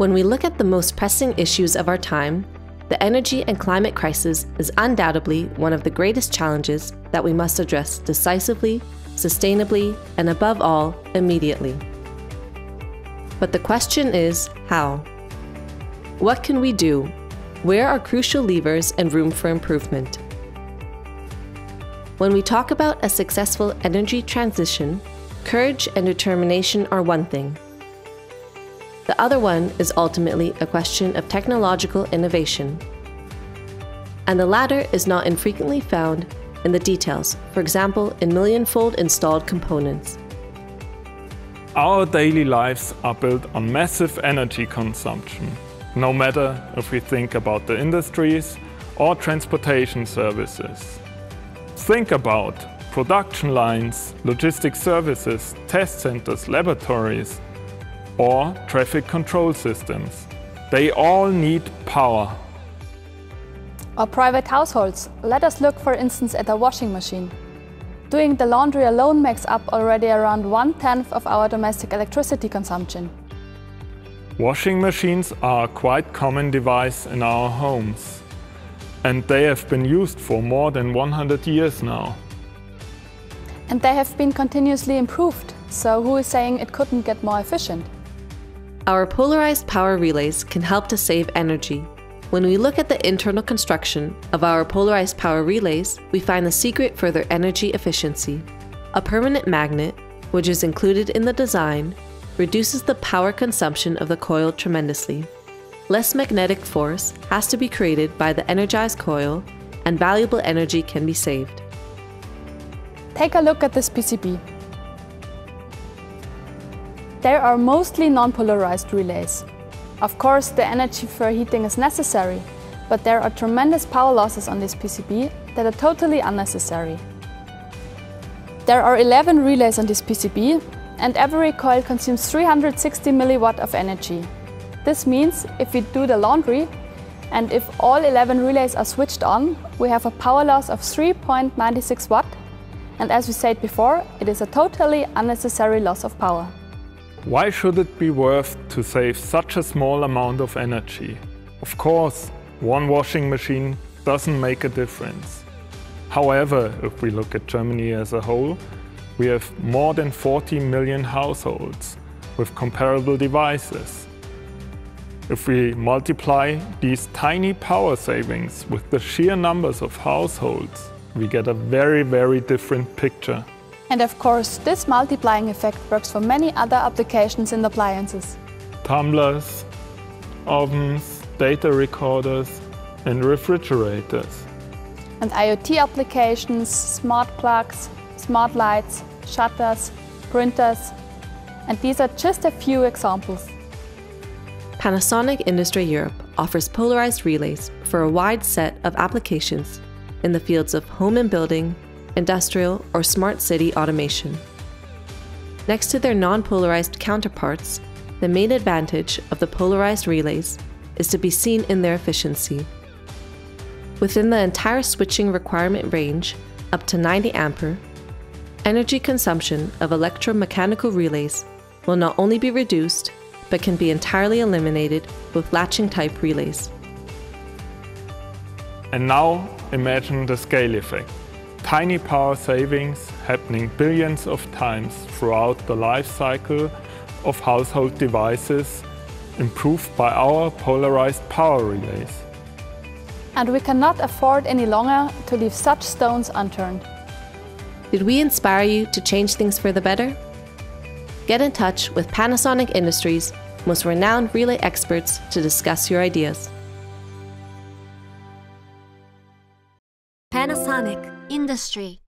When we look at the most pressing issues of our time, the energy and climate crisis is undoubtedly one of the greatest challenges that we must address decisively, sustainably, and above all, immediately. But the question is, how? What can we do? Where are crucial levers and room for improvement? When we talk about a successful energy transition, courage and determination are one thing. The other one is ultimately a question of technological innovation. And the latter is not infrequently found in the details, for example, in million-fold installed components. Our daily lives are built on massive energy consumption, no matter if we think about the industries or transportation services. Think about production lines, logistics services, test centers, laboratories, or traffic control systems. They all need power. Or private households. Let us look, for instance, at a washing machine. Doing the laundry alone makes up already around 1/10 of our domestic electricity consumption. Washing machines are a quite common device in our homes, and they have been used for more than 100 years now. And they have been continuously improved, so who is saying it couldn't get more efficient? Our polarized power relays can help to save energy. When we look at the internal construction of our polarized power relays, we find the secret for their energy efficiency. A permanent magnet, which is included in the design, reduces the power consumption of the coil tremendously. Less magnetic force has to be created by the energized coil, and valuable energy can be saved. Take a look at this PCB. There are mostly non-polarized relays. Of course, the energy for heating is necessary, but there are tremendous power losses on this PCB that are totally unnecessary. There are 11 relays on this PCB, and every coil consumes 360 milliwatt of energy. This means if we do the laundry, and if all 11 relays are switched on, we have a power loss of 3.96 watt, and as we said before, it is a totally unnecessary loss of power. Why should it be worth to save such a small amount of energy? Of course, one washing machine doesn't make a difference. However, if we look at Germany as a whole, we have more than 40 million households with comparable devices. If we multiply these tiny power savings with the sheer numbers of households, we get a very, very different picture. And of course, this multiplying effect works for many other applications in appliances. Tumblers, ovens, data recorders and refrigerators. And IoT applications, smart plugs, smart lights, shutters, printers. And these are just a few examples. Panasonic Industry Europe offers polarized relays for a wide set of applications in the fields of home and building, industrial, or smart city automation. Next to their non-polarized counterparts, the main advantage of the polarized relays is to be seen in their efficiency. Within the entire switching requirement range, up to 90 ampere, energy consumption of electromechanical relays will not only be reduced, but can be entirely eliminated with latching-type relays. And now imagine the scale effect. Tiny power savings happening billions of times throughout the life cycle of household devices, improved by our polarized power relays. And we cannot afford any longer to leave such stones unturned. Did we inspire you to change things for the better? Get in touch with Panasonic Industries' most renowned relay experts to discuss your ideas. Panasonic Industry.